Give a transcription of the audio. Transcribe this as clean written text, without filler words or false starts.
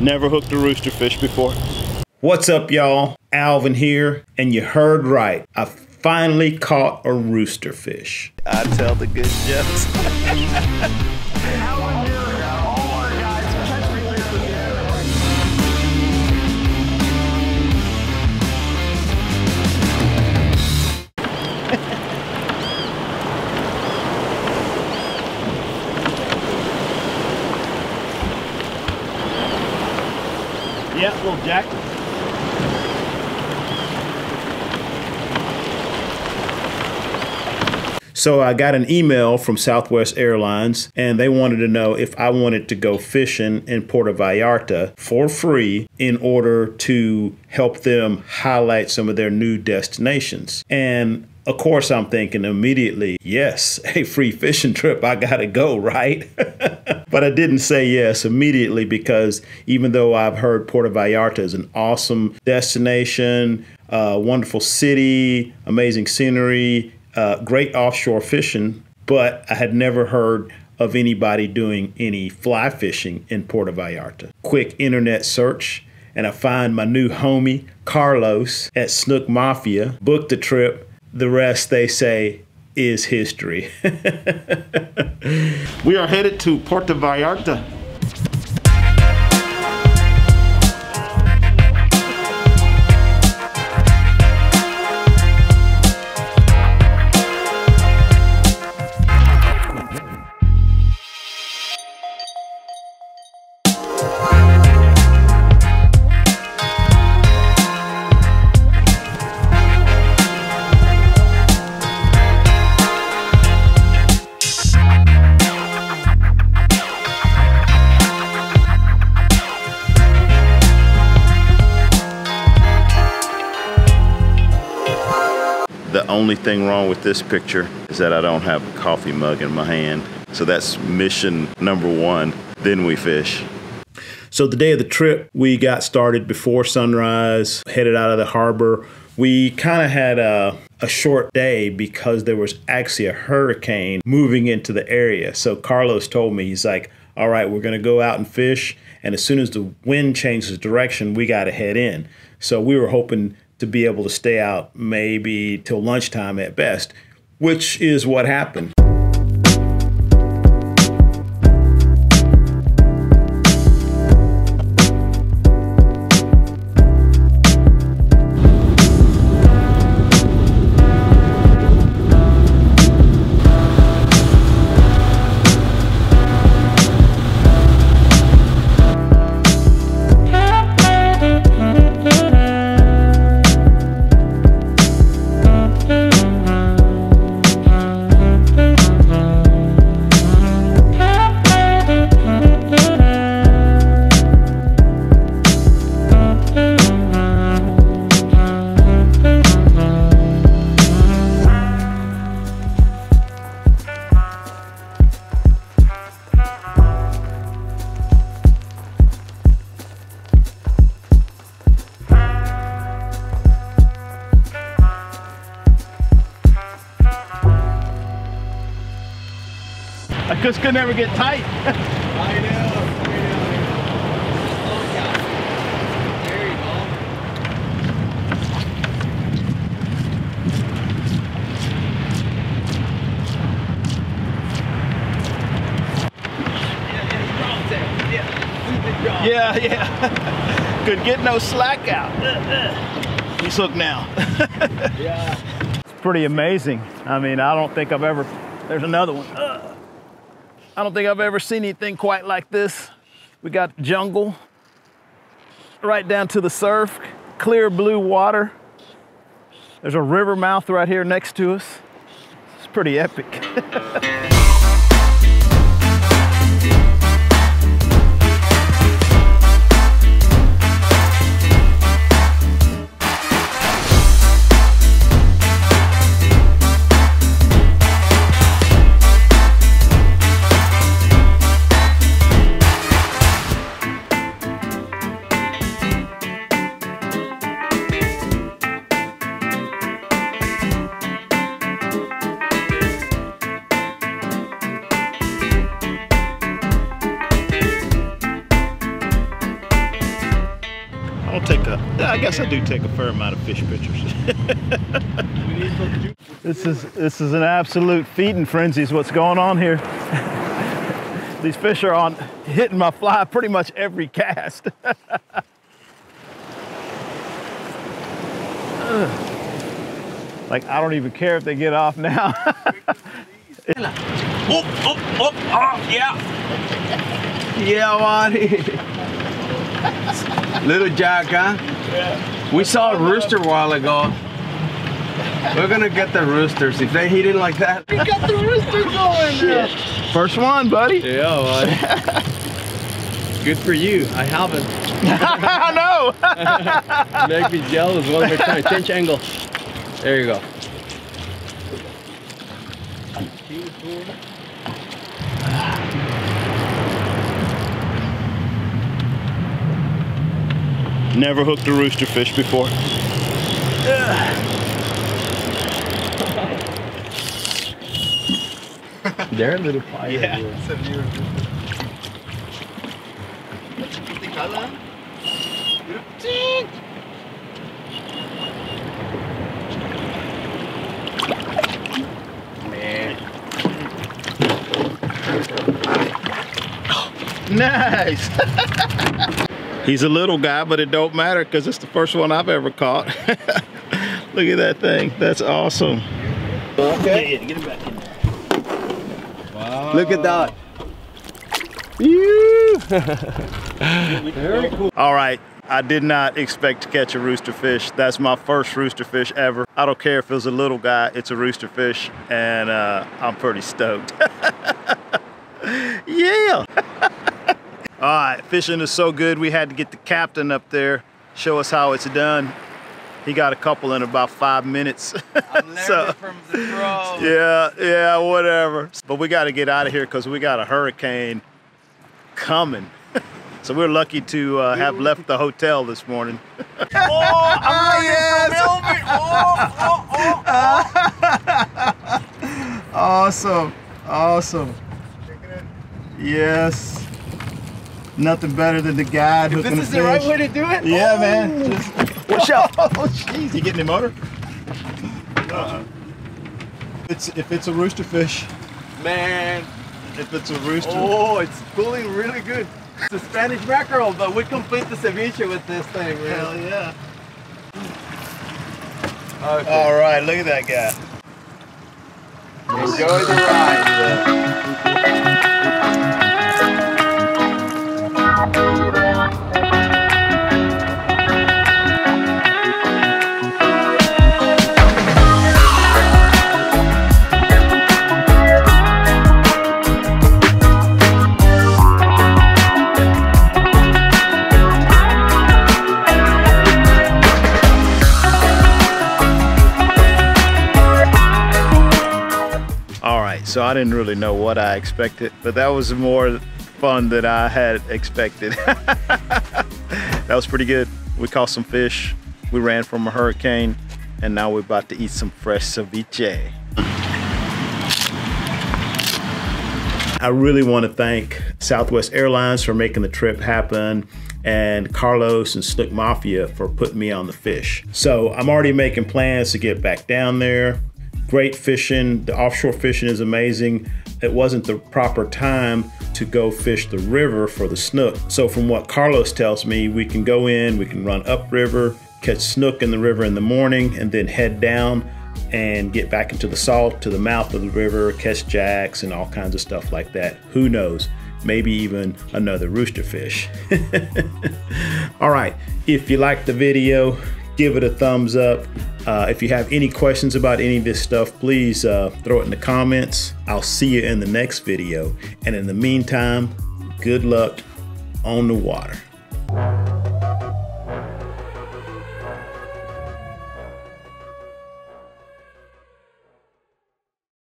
Never hooked a roosterfish before. What's up, y'all? Alvin here, and you heard right. I finally caught a roosterfish. I tell the good jokes. Alvin here. All our guys, catch me later together. Yeah, little jack. So I got an email from Southwest Airlines, and they wanted to know if I wanted to go fishing in Puerto Vallarta for free in order to help them highlight some of their new destinations. And of course, I'm thinking immediately, yes, a free fishing trip, I gotta go, right? But I didn't say yes immediately, because even though I've heard Puerto Vallarta is an awesome destination, wonderful city, amazing scenery, great offshore fishing, but I had never heard of anybody doing any fly fishing in Puerto Vallarta. Quick internet search, and I find my new homie, Carlos, at Snook Mafia, booked the trip. The rest, they say, is history. We are headed to Puerto Vallarta. The only thing wrong with this picture is that I don't have a coffee mug in my hand. So that's mission #1, then we fish. So the day of the trip, we got started before sunrise, headed out of the harbor. We kind of had a short day because there was actually a hurricane moving into the area. So Carlos told me, he's like, all right, we're gonna go out and fish, and as soon as the wind changes direction, we gotta head in. So we were hoping to be able to stay out maybe till lunchtime at best, which is what happened. I just could never get tight. I know. Yeah, yeah. Could get no slack out. He's hooked now. Yeah. It's pretty amazing. I mean, I don't think I've ever, there's another one. I don't think I've ever seen anything quite like this. We got jungle, right down to the surf, clear blue water. There's a river mouth right here next to us. It's pretty epic. I'll take a, I guess I do take a fair amount of fish pictures. This is an absolute feeding frenzy is what's going on here. These fish are on hitting my fly pretty much every cast. Like, I don't even care if they get off now. Oh, yeah. Yeah, buddy. Little jack, huh? Yeah. We saw a rooster a while ago. We're gonna get the roosters if they hit it like that. We got the rooster going there. First one, buddy. Yeah, buddy. Good for you. I haven't. I know. Make me jealous one more time. Change angle. There you go. Never hooked a rooster fish before. They're a little fire. Yeah. Nice. He's a little guy, but it don't matter because it's the first one I've ever caught. Look at that thing. That's awesome. Okay. Yeah, get him back in there. Wow. Look at that. Very cool. All right. I did not expect to catch a rooster fish. That's my first rooster fish ever. I don't care if it was a little guy, it's a rooster fish, and I'm pretty stoked. Yeah. All right, fishing is so good, we had to get the captain up there, show us how it's done. He got a couple in about 5 minutes. I'm learning so, from the pro. Yeah, whatever. But we got to get out of here because we got a hurricane coming. So we're lucky to have left the hotel this morning. Oh, I'm learning from Elvin. Awesome, awesome. Yes. Nothing better than the guide hooking a fish. This is the right way to do it? Yeah, oh. Man. Just, watch out. Oh, jeez. You getting him motor? Uh-uh. If it's a rooster fish. Man. If it's a rooster. Oh, it's cooling really good. It's a Spanish mackerel, but we complete the ceviche with this thing, man. Hell yeah. Okay. All right, look at that guy. Enjoy the ride. So I didn't really know what I expected, but that was more fun than I had expected. That was pretty good. We caught some fish, we ran from a hurricane, and now we're about to eat some fresh ceviche. I really want to thank Southwest Airlines for making the trip happen, and Carlos and Snook Mafia for putting me on the fish. So I'm already making plans to get back down there. Great fishing. The offshore fishing is amazing. It wasn't the proper time to go fish the river for the snook. So from what Carlos tells me, we can go in, we can run upriver, catch snook in the river in the morning, and then head down and get back into the salt to the mouth of the river, catch jacks and all kinds of stuff like that. Who knows? Maybe even another rooster fish. All right, if you like the video, give it a thumbs up. If you have any questions about any of this stuff, please throw it in the comments. I'll see you in the next video. And in the meantime, good luck on the water.